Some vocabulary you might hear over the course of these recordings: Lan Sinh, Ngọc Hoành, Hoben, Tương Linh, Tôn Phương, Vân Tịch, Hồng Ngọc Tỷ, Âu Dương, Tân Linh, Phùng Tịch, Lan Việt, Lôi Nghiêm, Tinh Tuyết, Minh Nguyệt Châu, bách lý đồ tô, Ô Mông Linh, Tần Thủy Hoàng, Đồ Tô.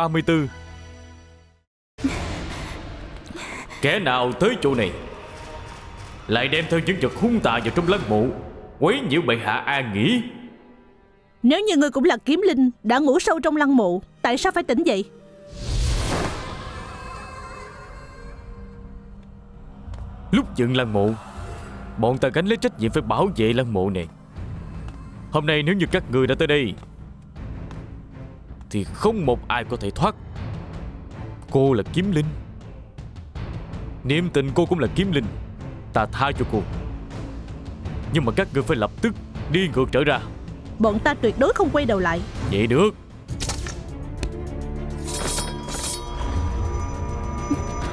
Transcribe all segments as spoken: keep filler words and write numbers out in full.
ba mươi tư. Kẻ nào tới chỗ này lại đem theo những vật hung tà vào trong lăng mộ, quấy nhiễu bệ hạ an nghỉ. Nếu như ngươi cũng là kiếm linh đã ngủ sâu trong lăng mộ, tại sao phải tỉnh dậy? Lúc dựng lăng mộ, bọn ta gánh lấy trách nhiệm phải bảo vệ lăng mộ này. Hôm nay nếu như các ngươi đã tới đây thì không một ai có thể thoát. Cô là kiếm linh, niệm tình cô cũng là kiếm linh, ta tha cho cô. Nhưng mà các ngươi phải lập tức đi ngược trở ra. Bọn ta tuyệt đối không quay đầu lại. Vậy được.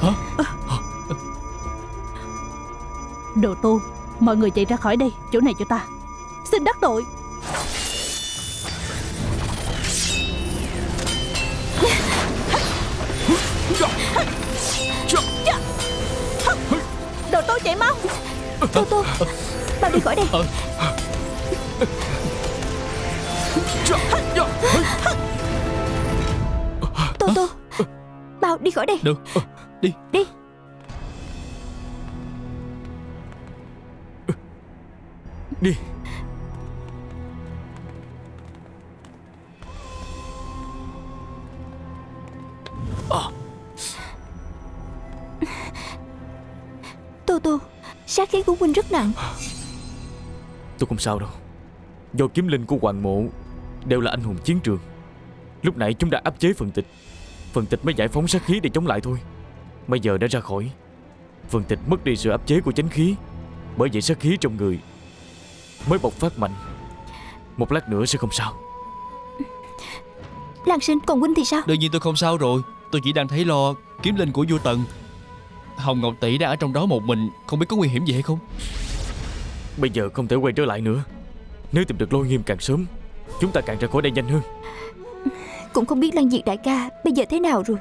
Hả? Đồ Tô, mọi người chạy ra khỏi đây, chỗ này cho ta. Xin đắc tội. Đồ Tô chạy mau. Đồ Tô, tao đi khỏi đây. Tô Tô, tao đi khỏi đây. Được, đi đi. Đi. Tô Tô, sát khí của huynh rất nặng. Tôi không sao đâu. Do kiếm linh của Hoàng Mộ đều là anh hùng chiến trường. Lúc nãy chúng đã áp chế Phùng Tịch, Phùng Tịch mới giải phóng sát khí để chống lại thôi. Bây giờ đã ra khỏi, Phùng Tịch mất đi sự áp chế của chánh khí, bởi vậy sát khí trong người mới bộc phát mạnh. Một lát nữa sẽ không sao. Lan Sinh, còn huynh thì sao? Đương nhiên tôi không sao rồi. Tôi chỉ đang thấy lo kiếm linh của vua Tần. Hồng Ngọc Tỷ đã ở trong đó một mình, không biết có nguy hiểm gì hay không. Bây giờ không thể quay trở lại nữa. Nếu tìm được Lôi Nghiêm càng sớm, chúng ta càng ra khỏi đây nhanh hơn. Cũng không biết Lan Việt đại ca bây giờ thế nào rồi.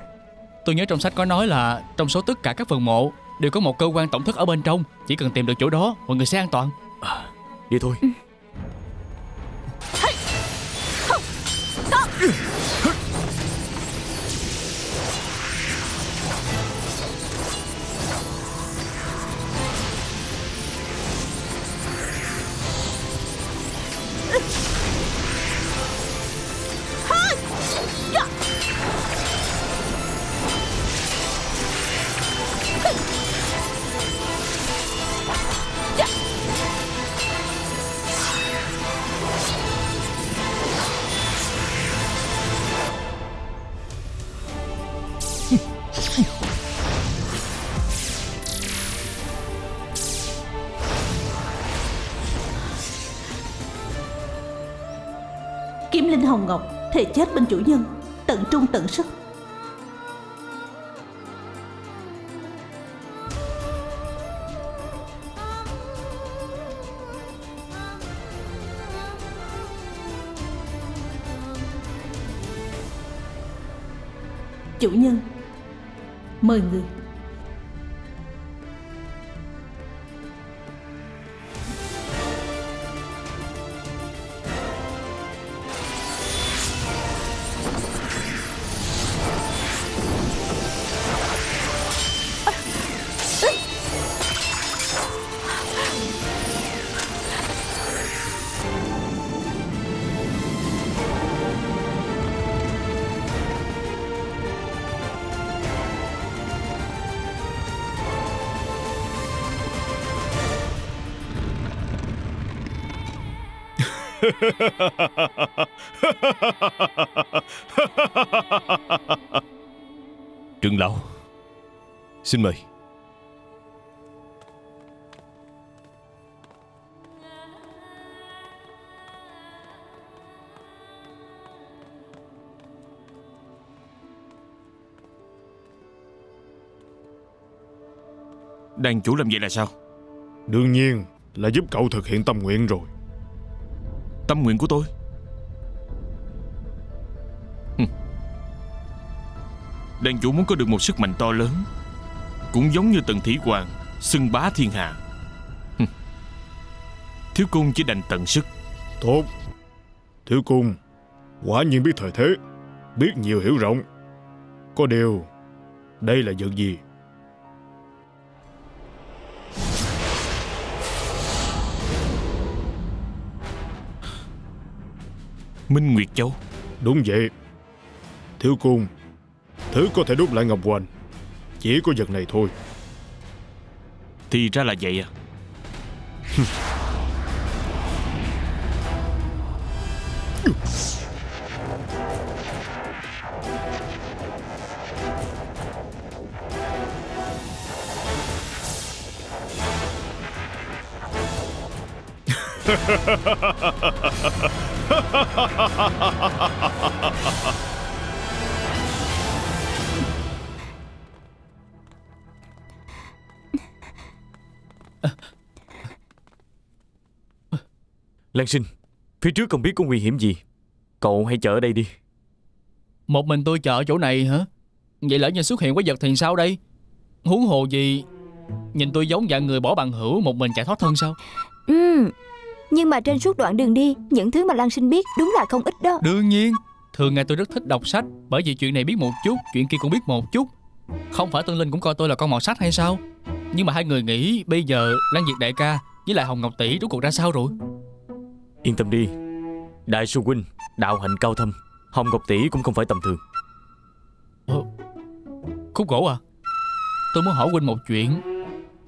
Tôi nhớ trong sách có nói là trong số tất cả các phần mộ đều có một cơ quan tổng thất ở bên trong. Chỉ cần tìm được chỗ đó, mọi người sẽ an toàn. À, đi thôi. Ừ. Kiếm linh Hồng Ngọc thề chết bên chủ nhân, tận trung tận sức. Chủ nhân, mời người. Trưởng lão, xin mời. Đàn chủ làm vậy là sao? Đương nhiên là giúp cậu thực hiện tâm nguyện rồi. Tâm nguyện của tôi? Đàn chủ muốn có được một sức mạnh to lớn, cũng giống như Tần Thủy Hoàng xưng bá thiên hạ. Thiếu cung chỉ đành tận sức. Tốt. Thiếu cung quả nhiên biết thời thế, biết nhiều hiểu rộng. Có điều, đây là vật gì? Minh Nguyệt Châu. Đúng vậy. Thiếu cung, thứ có thể đúc lại Ngọc Hoành chỉ có vật này thôi. Thì ra là vậy à. Lan Sinh, phía trước không biết có nguy hiểm gì, cậu hãy chờ ở đây đi. Một mình tôi chờ ở chỗ này hả? Vậy lỡ như xuất hiện quái vật thì sao đây? Huống hồ gì nhìn tôi giống dạng người bỏ bằng hữu một mình chạy thoát thân sao? Ừ, nhưng mà trên suốt đoạn đường đi, những thứ mà Lan Sinh biết đúng là không ít đó. Đương nhiên, thường ngày tôi rất thích đọc sách, bởi vì chuyện này biết một chút, chuyện kia cũng biết một chút. Không phải Tân Linh cũng coi tôi là con mọt sách hay sao? Nhưng mà hai người nghĩ bây giờ Lan Việt đại ca với lại Hồng Ngọc Tỷ rốt cuộc ra sao rồi? Yên tâm đi, đại sư huynh đạo hạnh cao thâm, Hồng Ngọc Tỷ cũng không phải tầm thường. Ờ, khúc gỗ à, tôi muốn hỏi huynh một chuyện,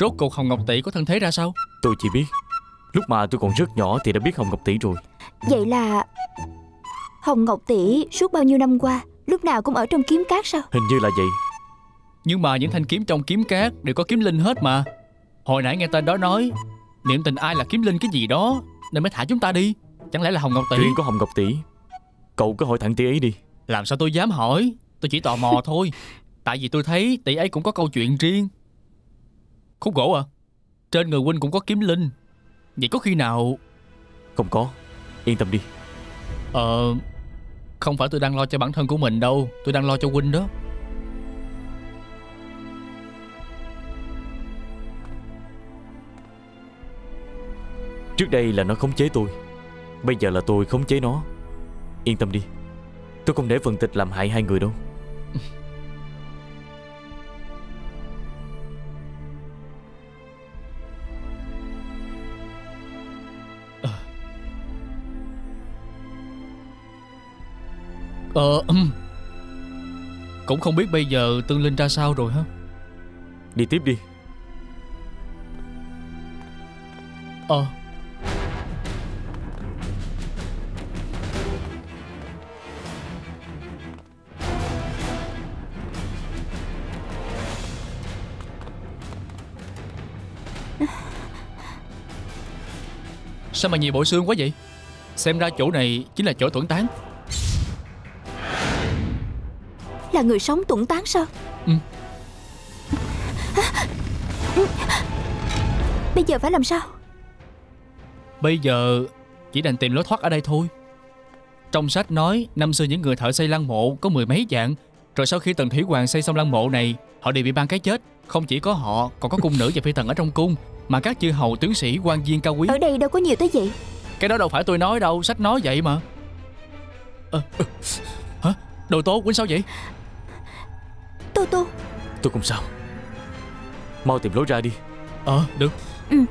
rốt cuộc Hồng Ngọc Tỷ có thân thế ra sao? Tôi chỉ biết lúc mà tôi còn rất nhỏ thì đã biết Hồng Ngọc Tỷ rồi. Vậy là Hồng Ngọc Tỷ suốt bao nhiêu năm qua lúc nào cũng ở trong kiếm cát sao? Hình như là vậy. Nhưng mà những thanh kiếm trong kiếm cát đều có kiếm linh hết mà. Hồi nãy nghe tên đó nói niệm tình ai là kiếm linh cái gì đó nên mới thả chúng ta đi. Chẳng lẽ là Hồng Ngọc Tỷ? Chuyện có Hồng Ngọc Tỷ, cậu cứ hỏi thẳng tỷ ấy đi. Làm sao tôi dám hỏi, tôi chỉ tò mò thôi. Tại vì tôi thấy tỷ ấy cũng có câu chuyện riêng. Khúc gỗ à, trên người huynh cũng có kiếm linh, vậy có khi nào... Không có, yên tâm đi. Ờ... Không phải tôi đang lo cho bản thân của mình đâu, tôi đang lo cho huynh đó. Trước đây là nó khống chế tôi, bây giờ là tôi khống chế nó. Yên tâm đi, tôi không để Vân Tịch làm hại hai người đâu. Ờ... Cũng không biết bây giờ Tương Linh ra sao rồi hả? Đi tiếp đi. Ờ... Sao mà nhiều bộ xương quá vậy? Xem ra chỗ này chính là chỗ tuẩn tán. Là người sống tuẩn tán sao? Ừ. Bây giờ phải làm sao? Bây giờ chỉ đành tìm lối thoát ở đây thôi. Trong sách nói năm xưa những người thợ xây lăng mộ có mười mấy dạng. Rồi sau khi Tần Thủy Hoàng xây xong lăng mộ này, họ đều bị ban cái chết. Không chỉ có họ, còn có cung nữ và phi tần ở trong cung, mà các chư hầu, tướng sĩ, quan viên cao quý. Ở đây đâu có nhiều tới vậy. Cái đó đâu phải tôi nói đâu, sách nói vậy mà. à, à, Hả? Đồ Tô, Quỳnh sao vậy? Tô Tô Tôi không sao. Mau tìm lối ra đi. Ờ, à, được. Ừ.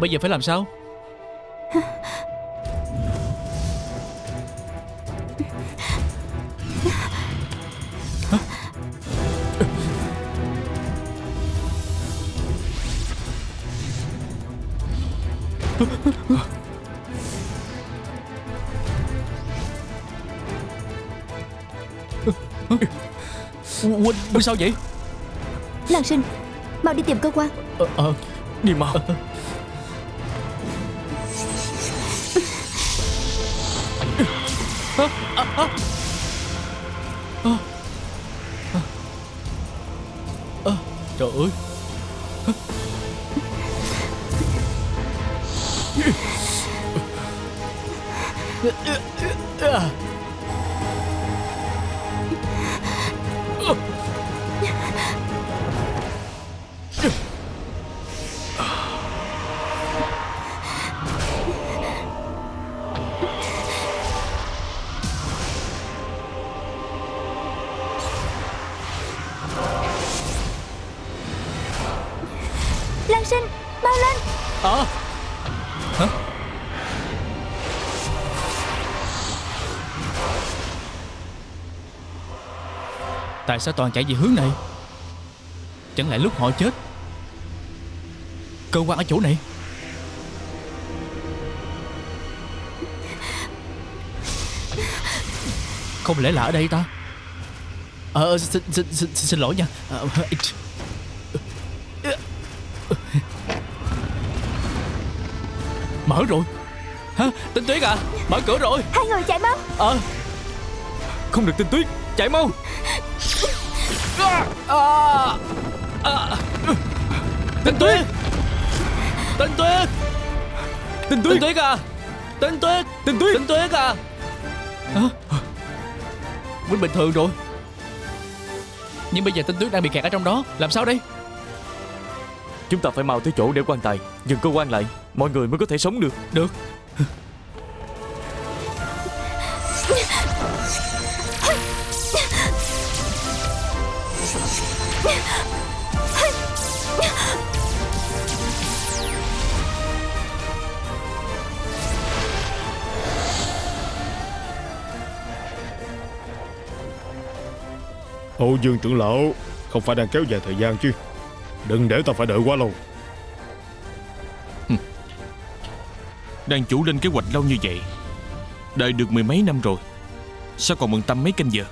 Bây giờ phải làm sao? Quỳnh, Quỳnh sao vậy? Lan Sinh, mau đi tìm cơ quan. Ờ, ờ, đi mau. À, à, à. À, à. À, trời ơi. À. À. À. Lan Sinh, mau lên. Ờ à. Hả? Tại sao toàn chạy về hướng này? Chẳng lẽ lúc họ chết cơ quan ở chỗ này? Không lẽ là ở đây ta? Ờ, xin, xin, xin, xin lỗi nha. Mở rồi hả? Tinh Tuyết à, mở cửa rồi. Hai người chạy mau. Ờ, không được. Tinh Tuyết chạy mau. À, à, à. Tinh Tuyết, Tinh Tuyết, Tinh Tuyết, Tinh Tuyết à, Tinh Tuyết, Tinh Tuyết, Tinh Tuyết à. Hả? Mình bình thường rồi, nhưng bây giờ Tinh Tuyết đang bị kẹt ở trong đó, làm sao đây? Chúng ta phải mau tới chỗ để quan tài, dừng cơ quan lại, mọi người mới có thể sống được. Được. Âu Dương trưởng lão không phải đang kéo dài thời gian chứ? Đừng để ta phải đợi quá lâu. Đang chủ lên kế hoạch lâu như vậy, đợi được mười mấy năm rồi, sao còn bận tâm mấy canh giờ?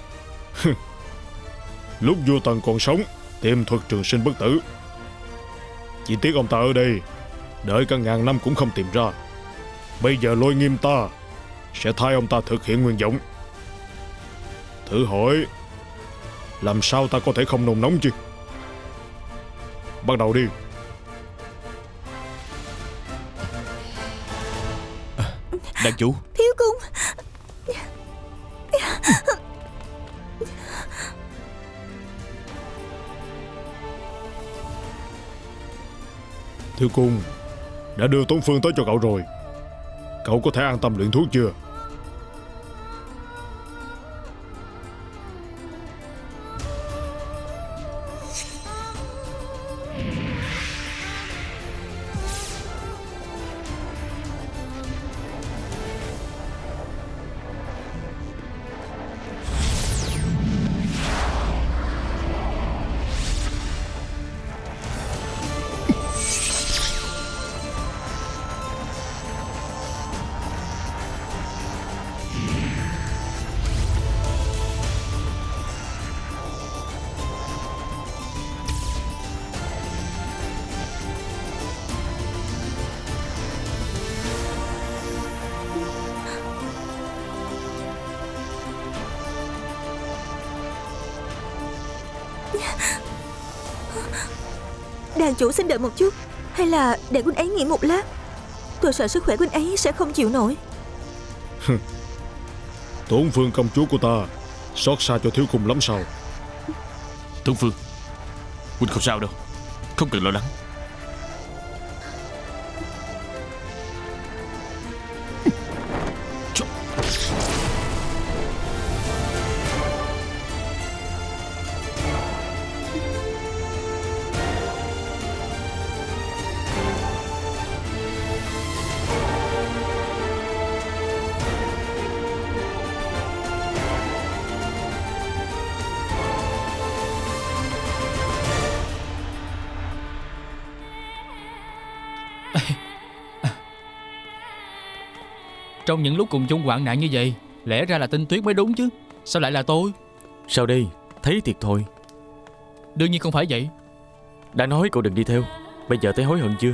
Lúc vua Tần còn sống, tiêm thuật trường sinh bất tử, chỉ tiếc ông ta ở đây đợi cả ngàn năm cũng không tìm ra. Bây giờ Lôi Nghiêm ta sẽ thay ông ta thực hiện nguyện vọng. Thử hỏi làm sao ta có thể không nôn nóng chứ? Bắt đầu đi. Đại chủ, thiếu cung. Thiếu cung đã đưa Tôn Phương tới cho cậu rồi, cậu có thể an tâm luyện thuốc chưa? Đàn chủ xin đợi một chút, hay là để huynh ấy nghỉ một lát. Tôi sợ sức khỏe huynh ấy sẽ không chịu nổi. Tôn Phương công chúa của ta xót xa cho thiếu cung lắm sao? Tôn Phương, huynh không sao đâu, không cần lo lắng. Trong những lúc cùng chung hoạn nạn như vậy, lẽ ra là Tinh Tuyết mới đúng chứ, sao lại là tôi? Sao đi, thấy thiệt thôi. Đương nhiên không phải vậy. Đã nói cậu đừng đi theo, bây giờ thấy hối hận chưa?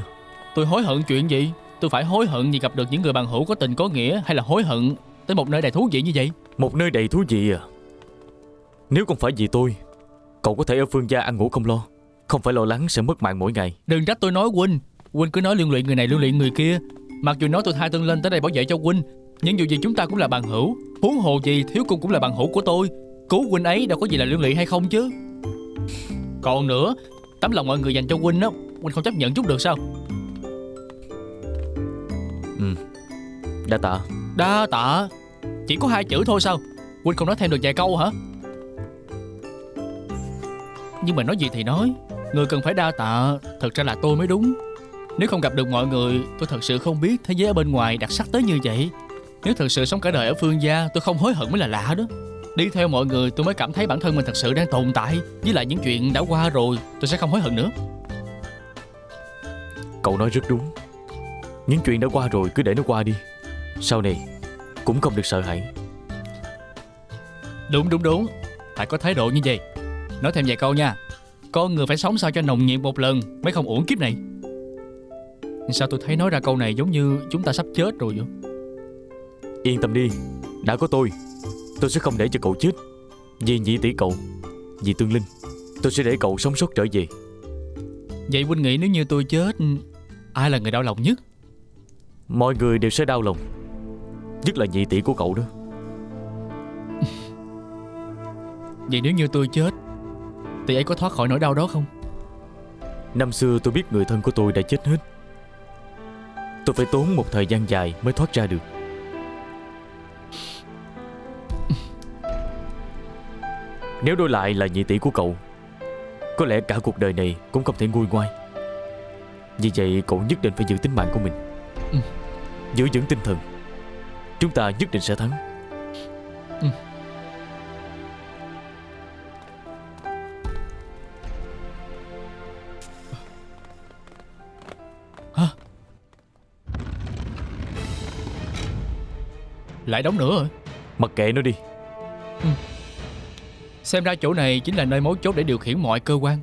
Tôi hối hận chuyện gì? Tôi phải hối hận vì gặp được những người bằng hữu có tình có nghĩa, hay là hối hận tới một nơi đầy thú vị như vậy? Một nơi đầy thú vị à? Nếu không phải vì tôi, cậu có thể ở Phương gia ăn ngủ không lo, không phải lo lắng sẽ mất mạng mỗi ngày. Đừng trách tôi nói huynh. Huynh cứ nói liên lụy người này liên lụy người kia. Mặc dù nói tôi thay Tân Linh tới đây bảo vệ cho huynh, nhưng dù gì chúng ta cũng là bằng hữu. Huống hồ gì thiếu cung cũng là bằng hữu của tôi. Cứu huynh ấy đâu có gì là liên lụy hay không chứ. Còn nữa, tấm lòng mọi người dành cho huynh đó, huynh không chấp nhận chút được sao? Ừ, đa tạ. Đa tạ? Chỉ có hai chữ thôi sao? Huynh không nói thêm được vài câu hả? Nhưng mà nói gì thì nói, Người cần phải đa tạ thật ra là tôi mới đúng. Nếu không gặp được mọi người, tôi thật sự không biết thế giới ở bên ngoài đặc sắc tới như vậy. Nếu thật sự sống cả đời ở Phương gia, tôi không hối hận mới là lạ đó. Đi theo mọi người tôi mới cảm thấy bản thân mình thật sự đang tồn tại. Với lại những chuyện đã qua rồi, tôi sẽ không hối hận nữa. Cậu nói rất đúng. Những chuyện đã qua rồi cứ để nó qua đi. Sau này cũng không được sợ hãi. Đúng đúng đúng. Phải có thái độ như vậy. Nói thêm vài câu nha. Con người phải sống sao cho nồng nhiệt một lần, mới không uổng kiếp này. Sao tôi thấy nói ra câu này giống như chúng ta sắp chết rồi vậy? Yên tâm đi, đã có tôi. Tôi sẽ không để cho cậu chết. Vì nhị tỷ cậu, vì Tương Linh, tôi sẽ để cậu sống sót trở về. Vậy huynh nghĩ nếu như tôi chết, ai là người đau lòng nhất? Mọi người đều sẽ đau lòng, nhất là nhị tỷ của cậu đó. Vậy nếu như tôi chết, tỷ ấy có thoát khỏi nỗi đau đó không? Năm xưa tôi biết người thân của tôi đã chết hết. Tôi phải tốn một thời gian dài mới thoát ra được. Nếu đổi lại là nhị tỷ của cậu, có lẽ cả cuộc đời này cũng không thể nguôi ngoai. Vì vậy cậu nhất định phải giữ tính mạng của mình. Ừ. Giữ vững tinh thần, chúng ta nhất định sẽ thắng. Ừ. Hả? Lại đóng nữa rồi. Mặc kệ nó đi. Ừ. Xem ra chỗ này chính là nơi mấu chốt để điều khiển mọi cơ quan.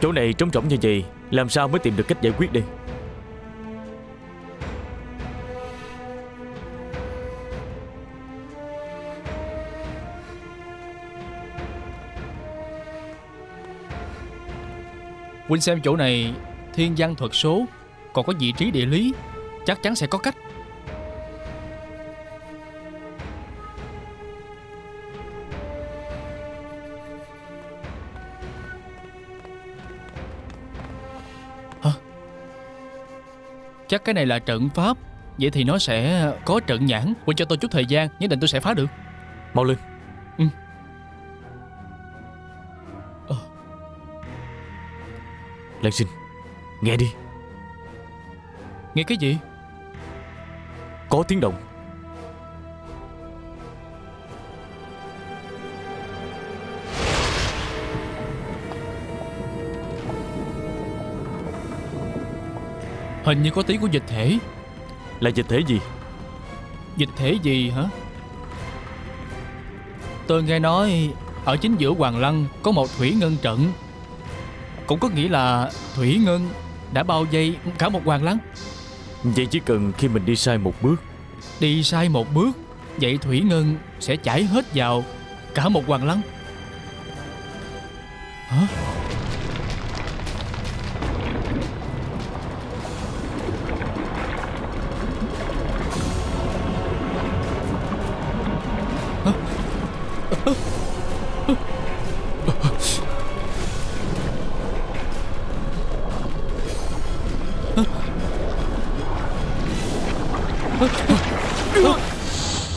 Chỗ này trống rỗng như vậy, làm sao mới tìm được cách giải quyết đây? Huynh xem chỗ này, thiên văn thuật số, còn có vị trí địa lý, chắc chắn sẽ có cách. Chắc cái này là trận pháp. Vậy thì nó sẽ có trận nhãn. Quên cho tôi chút thời gian, nhất định tôi sẽ phá được. Mau lên. Ừ. Ờ. Lan Sinh, nghe đi. Nghe cái gì? Có tiếng động. Hình như có tí của dịch thể. Là dịch thể gì? Dịch thể gì hả? Tôi nghe nói ở chính giữa Hoàng Lăng có một thủy ngân trận. Cũng có nghĩa là thủy ngân đã bao vây cả một Hoàng Lăng. Vậy chỉ cần khi mình đi sai một bước. Đi sai một bước, vậy thủy ngân sẽ chảy hết vào cả một Hoàng Lăng. Hả?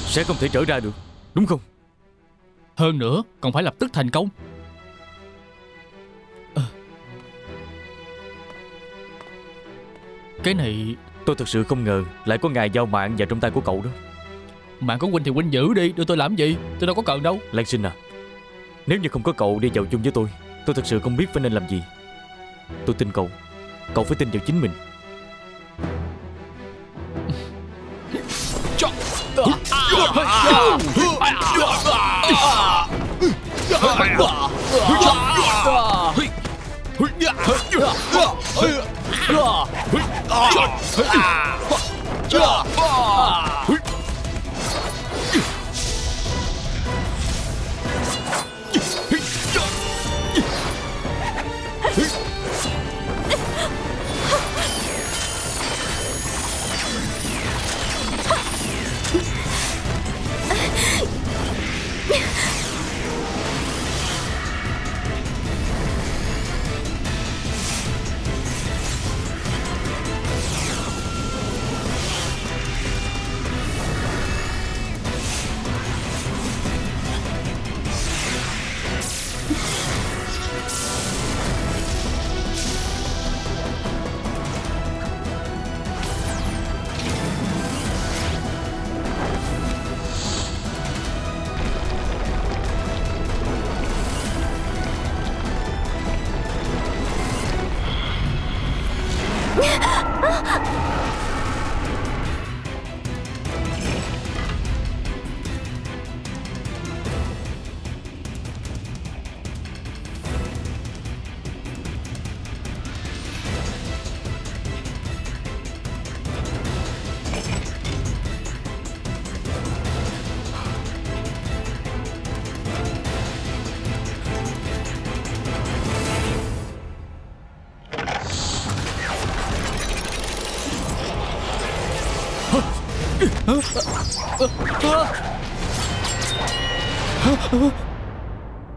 Sẽ không thể trở ra được, đúng không? Hơn nữa, còn phải lập tức thành công. À. Cái này... Tôi thật sự không ngờ lại có ngài giao mạng vào trong tay của cậu đó. Mạng của huynh thì huynh giữ đi, đưa tôi làm gì? Tôi đâu có cần đâu. Lan Sinh à, nếu như không có cậu đi vào chung với tôi, tôi thật sự không biết phải nên làm gì. Tôi tin cậu, cậu phải tin vào chính mình.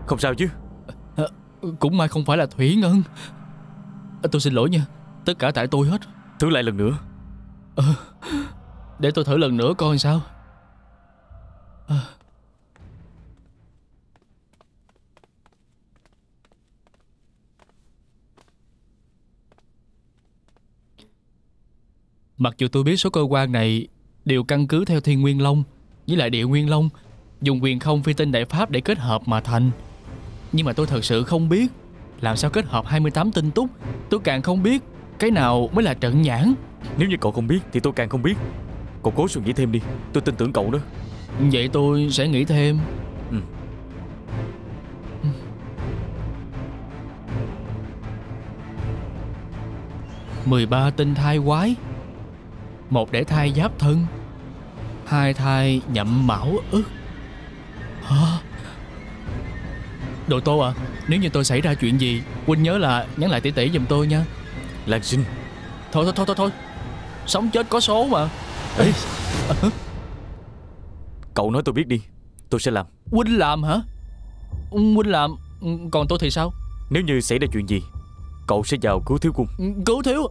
Không sao chứ? Cũng may không phải là Thủy Ngân. Tôi xin lỗi nha, tất cả tại tôi hết. Thử lại lần nữa. à, Để tôi thử lần nữa coi sao. à. Mặc dù tôi biết số cơ quan này đều căn cứ theo Thiên Nguyên Long với lại Địa Nguyên Long, dùng quyền không phi tinh đại pháp để kết hợp mà thành, nhưng mà tôi thật sự không biết làm sao kết hợp hai mươi tám tinh túc. Tôi càng không biết cái nào mới là trận nhãn. Nếu như cậu không biết thì tôi càng không biết. Cậu cố suy nghĩ thêm đi, tôi tin tưởng cậu đó. Vậy tôi sẽ nghĩ thêm. ừ. mười ba tinh thai quái, một để thai giáp thân, hai thai nhậm mão ức. Hả? Đồ Tô à, nếu như tôi xảy ra chuyện gì, Quỳnh nhớ là nhắn lại tỷ tỷ giùm tôi nha. Lan Sinh. Thôi thôi thôi thôi thôi. Sống chết có số mà. Ê. À. Cậu nói tôi biết đi, tôi sẽ làm. Quỳnh làm hả? Quỳnh làm, còn tôi thì sao? Nếu như xảy ra chuyện gì, cậu sẽ vào cứu thiếu cung. Cứu thiếu?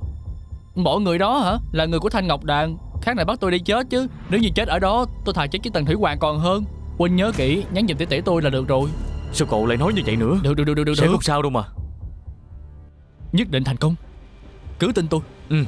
Mọi người đó hả? Là người của Thanh Ngọc Đàn. Khác này bắt tôi đi chết chứ. Nếu như chết ở đó, tôi thà chết chứ Tần Thủy Hoàng còn hơn. Quỳnh nhớ kỹ, nhắn giùm tỷ tỷ tôi là được rồi. Sao cậu lại nói như vậy nữa? Được được được được. Sẽ được. Không sao đâu mà. Nhất định thành công. Cứ tin tôi. Ừ.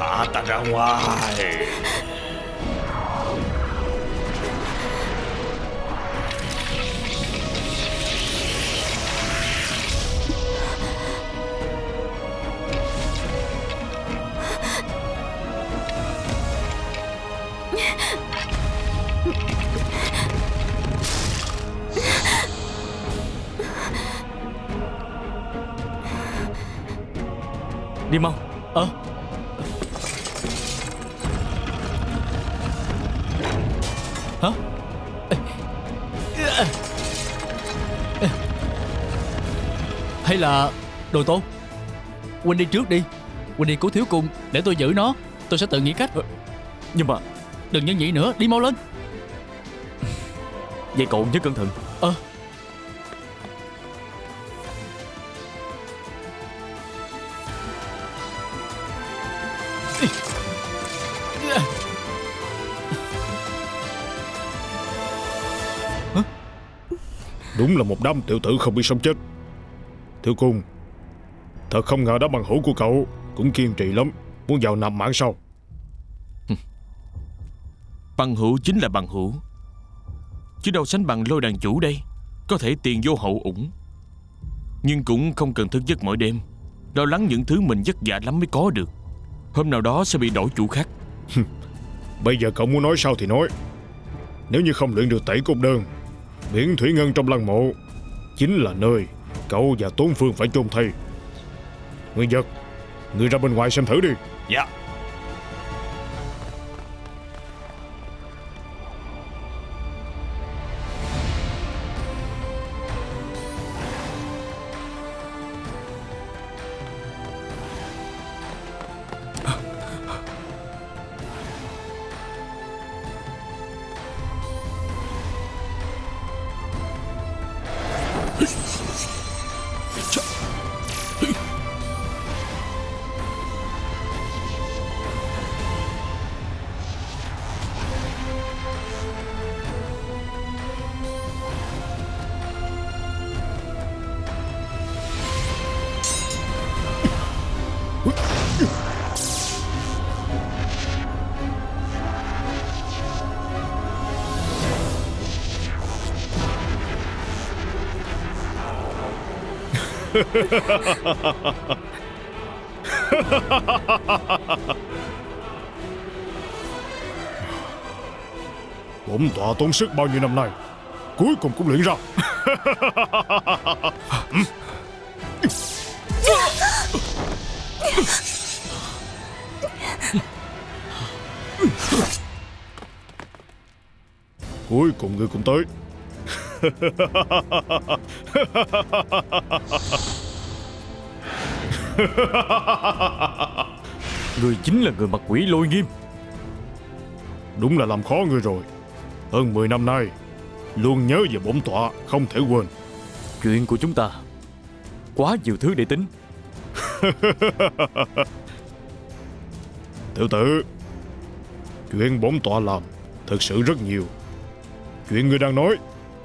Thả ta ra ngoài. Đi mau. Ờ à. Hả? Hay là Đồ Tô, Quỳnh đi trước đi. Quỳnh đi cứu thiếu cung, để tôi giữ nó. Tôi sẽ tự nghĩ cách. Nhưng mà đừng nhẫn nhị nữa, đi mau lên. Vậy cậu nhớ cẩn thận. Ờ à. Đúng là một đám tiểu tử không biết sống chết. Tiểu cung, thật không ngờ đám bằng hữu của cậu cũng kiên trì lắm. Muốn vào nằm mãn sau. Bằng hữu chính là bằng hữu, chứ đâu sánh bằng Lôi đàn chủ đây. Có thể tiền vô hậu ủng, nhưng cũng không cần thức giấc mỗi đêm lo lắng những thứ mình vất vả lắm mới có được. Hôm nào đó sẽ bị đổi chủ khác. Bây giờ cậu muốn nói sao thì nói. Nếu như không luyện được tẩy cốt đơn, biển thủy ngân trong lăng mộ chính là nơi cậu và Tôn Phương phải chôn thây. Nguyên Vật, người ra bên ngoài xem thử đi. Dạ. Bổn tọa tốn sức bao nhiêu năm nay, cuối cùng cũng luyện ra. Cuối cùng ngươi cũng tới. Ngươi chính là người mặt quỷ Lôi Nghiêm. Đúng là làm khó ngươi rồi. Hơn mười năm nay luôn nhớ về bổn tọa, không thể quên. Chuyện của chúng ta quá nhiều thứ để tính. Tiểu tử, chuyện bổn tọa làm thật sự rất nhiều. Chuyện ngươi đang nói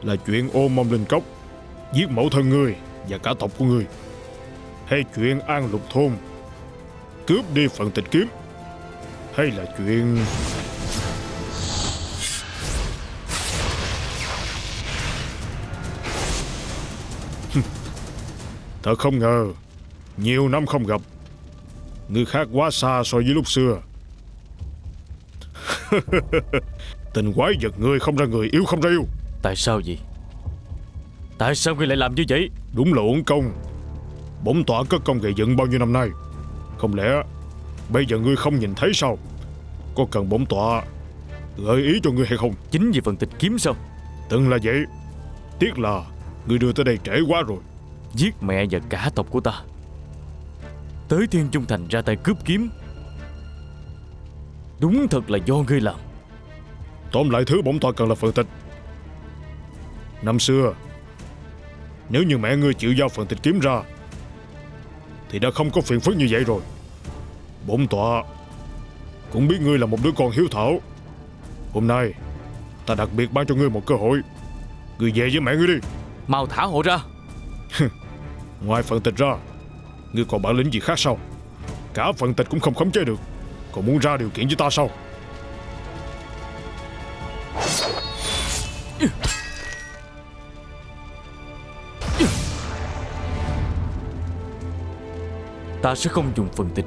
là chuyện Ô Mông Linh cốc giết mẫu thân ngươi và cả tộc của ngươi, hay chuyện An Lục thôn cướp đi phần tịch kiếm, hay là chuyện... Thật không ngờ nhiều năm không gặp, người khác quá xa so với lúc xưa. Tình quái vật ngươi không ra người, yêu không ra yêu. Tại sao vậy? Tại sao ngươi lại làm như vậy? Đúng là uổng công. Bổn tọa cất công gây dựng bao nhiêu năm nay, không lẽ bây giờ ngươi không nhìn thấy sao? Có cần bổn tọa gợi ý cho ngươi hay không? Chính vì phần tịch kiếm sao? Từng là vậy. Tiếc là ngươi đưa tới đây trễ quá rồi. Giết mẹ và cả tộc của ta, tới Thiên Trung Thành ra tay cướp kiếm, đúng thật là do ngươi làm. Tóm lại thứ bổn tọa cần là phần tịch. Năm xưa nếu như mẹ ngươi chịu giao phần tịch kiếm ra thì đã không có phiền phức như vậy rồi. Bổn tọa cũng biết ngươi là một đứa con hiếu thảo. Hôm nay ta đặc biệt ban cho ngươi một cơ hội. Ngươi về với mẹ ngươi đi. Mau thả hộ ra. Ngoài phần tịch ra, ngươi còn bản lĩnh gì khác sao? Cả phần tịch cũng không khống chế được, còn muốn ra điều kiện với ta sao? Ta sẽ không dùng phần tịch,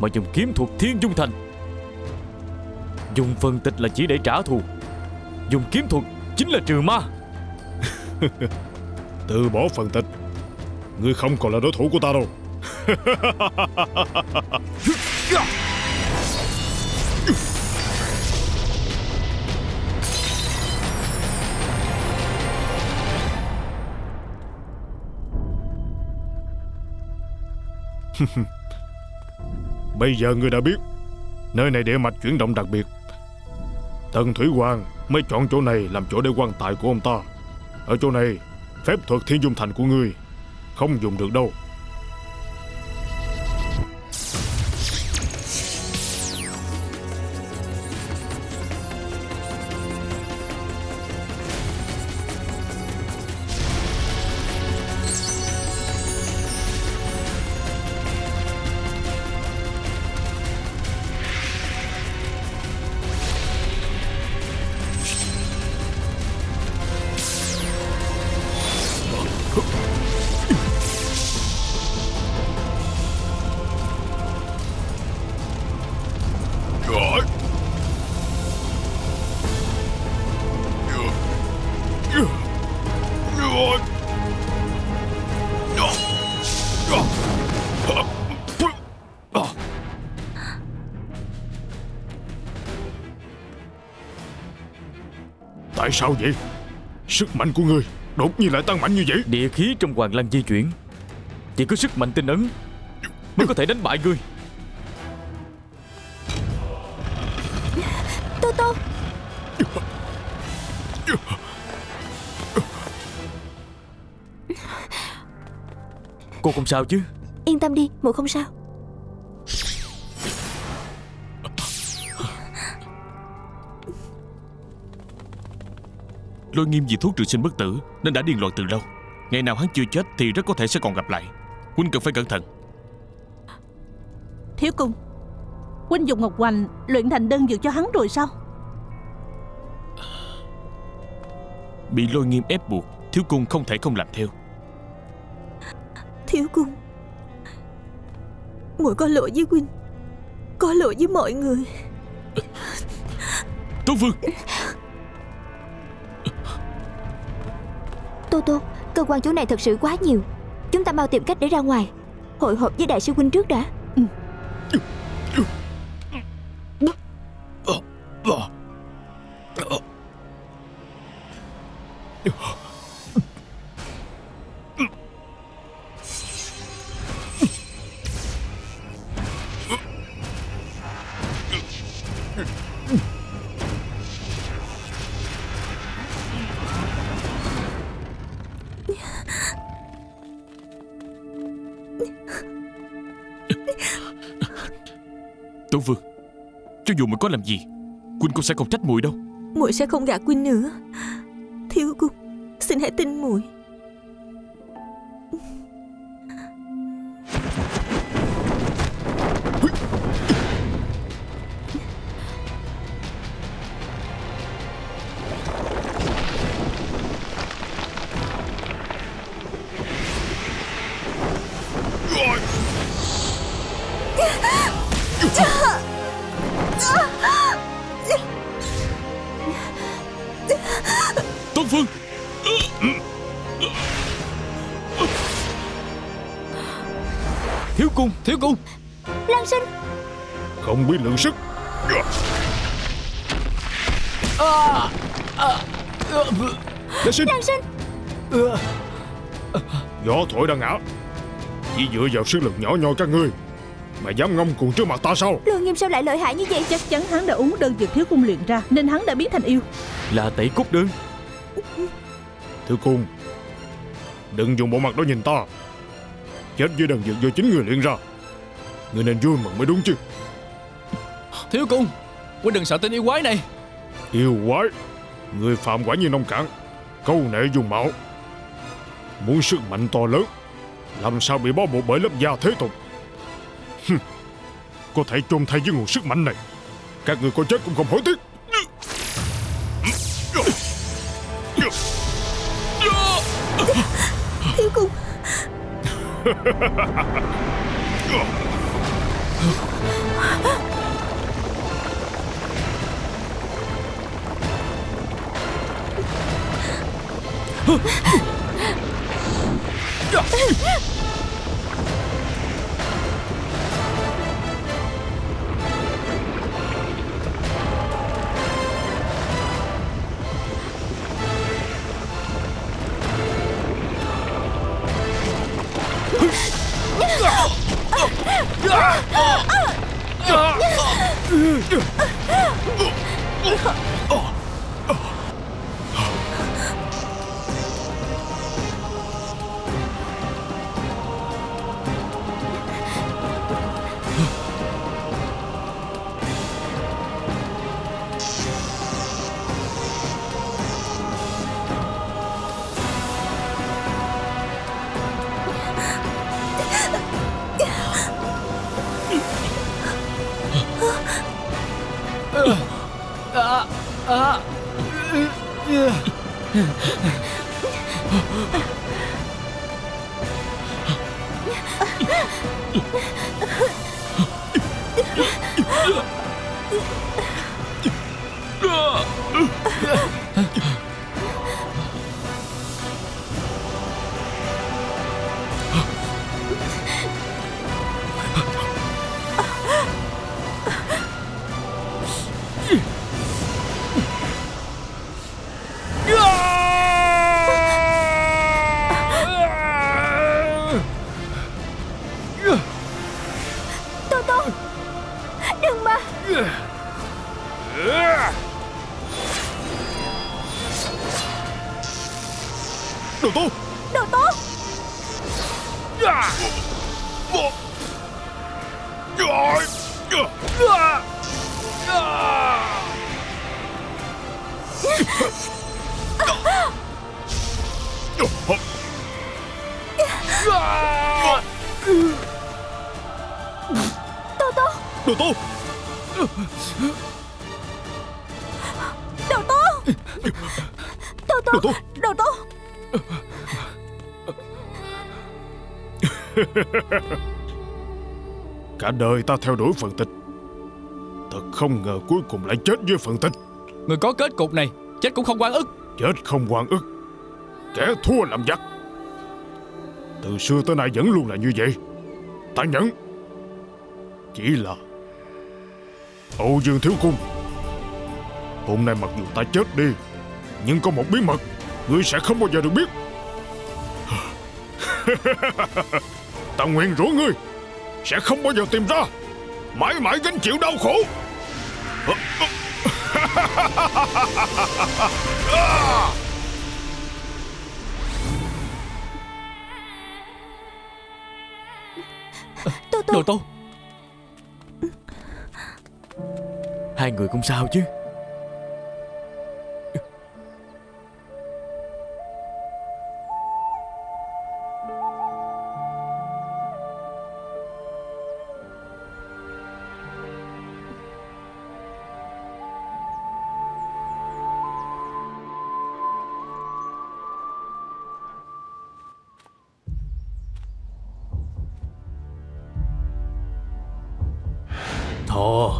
mà dùng kiếm thuật Thiên Dung Thành. Dùng phần tịch là chỉ để trả thù, dùng kiếm thuật chính là trừ ma. Từ bỏ phần tịch, ngươi không còn là đối thủ của ta đâu. Bây giờ ngươi đã biết nơi này địa mạch chuyển động đặc biệt. Tần Thủy Hoàng mới chọn chỗ này làm chỗ để quan tài của ông ta. Ở chỗ này, phép thuật Thiên Dung Thành của ngươi không dùng được đâu. Tại sao vậy? Sức mạnh của ngươi đột nhiên lại tăng mạnh như vậy. Địa khí trong Hoàng Lăng di chuyển, chỉ có sức mạnh tinh ấn mới có thể đánh bại ngươi. Tô Tô, cô không sao chứ? Yên tâm đi, muội không sao. Lôi Nghiêm vì thuốc trường sinh bất tử nên đã điên loạn từ lâu. Ngày nào hắn chưa chết thì rất có thể sẽ còn gặp lại. Huynh cần phải cẩn thận. Thiếu cung, huynh dùng Ngọc Hoành luyện thành đơn dược cho hắn rồi sao? Bị Lôi Nghiêm ép buộc, thiếu cung không thể không làm theo. Thiếu cung, muội có lỗi với huynh, có lỗi với mọi người. Tôn Phương, Tô Tô, cơ quan chỗ này thật sự quá nhiều. Chúng ta mau tìm cách để ra ngoài. Hội họp với đại sư huynh trước đã. Ừ. Tôn Vương, cho dù muội có làm gì, Quỳnh cũng sẽ không trách muội đâu. Muội sẽ không gả Quỳnh nữa. Thiếu cung, xin hãy tin muội. Thiếu cung, Lan Sinh không biết lượng sức. Lan Sinh, Lan Sinh, gió thổi đã ngã, chỉ dựa vào sức lực nhỏ nhoi các ngươi mà dám ngông cuồng trước mặt ta sao? Lương Nghiêm sao lại lợi hại như vậy? Chắc chắn hắn đã uống đơn dược thiếu cung luyện ra nên hắn đã biết thành yêu là tỷ cúc đơn. Thiếu cung, đừng dùng bộ mặt đó nhìn ta. Chết với đằng dược do chính người luyện ra, người nên vui mừng mới đúng chứ. Thiếu cung, huynh đừng sợ tên yêu quái này. Yêu quái, người phạm quả như nông cạn, câu nệ dùng mạo. Muốn sức mạnh to lớn, làm sao bị bó buộc bởi lớp da thế tục. Có thể chôn thay với nguồn sức mạnh này, các người có chết cũng không hối tiếc. Thiếu cung. Cả đời ta theo đuổi Phùng Tịch, thật không ngờ cuối cùng lại chết với Phùng Tịch. Người có kết cục này chết cũng không oan ức. Chết không oan ức, kẻ thua làm giặc. Từ xưa tới nay vẫn luôn là như vậy. Ta nhẫn. Chỉ là Âu Dương thiếu cung, hôm nay mặc dù ta chết đi, nhưng có một bí mật ngươi sẽ không bao giờ được biết. Ta nguyện rủa ngươi sẽ không bao giờ tìm ra, mãi mãi gánh chịu đau khổ. Tô Tô, Đồ Tô, hai người không sao chứ?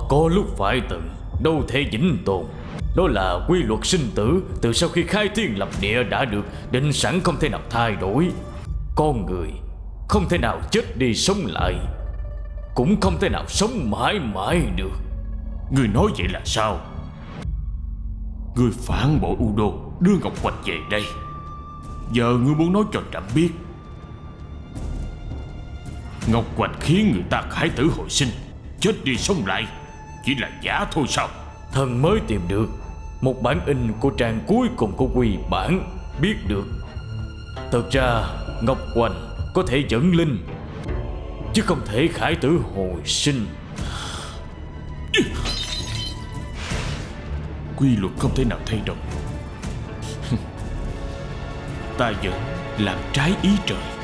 Có lúc phải tự, đâu thể vĩnh tồn. Đó là quy luật sinh tử từ sau khi khai thiên lập địa đã được định sẵn, không thể nào thay đổi. Con người không thể nào chết đi sống lại, cũng không thể nào sống mãi mãi được. Người nói vậy là sao? Người phản bội U Đô, đưa Ngọc Hoành về đây. Giờ ngươi muốn nói cho trẫm biết, Ngọc Hoành khiến người ta khải tử hồi sinh, chết đi sống lại chỉ là giả thôi sao? Thần mới tìm được một bản in của trang cuối cùng của quy bản, biết được thực ra Ngọc Hoành có thể dẫn linh chứ không thể khải tử hồi sinh. Quy luật không thể nào thay đổi. Ta vẫn làm trái ý trời.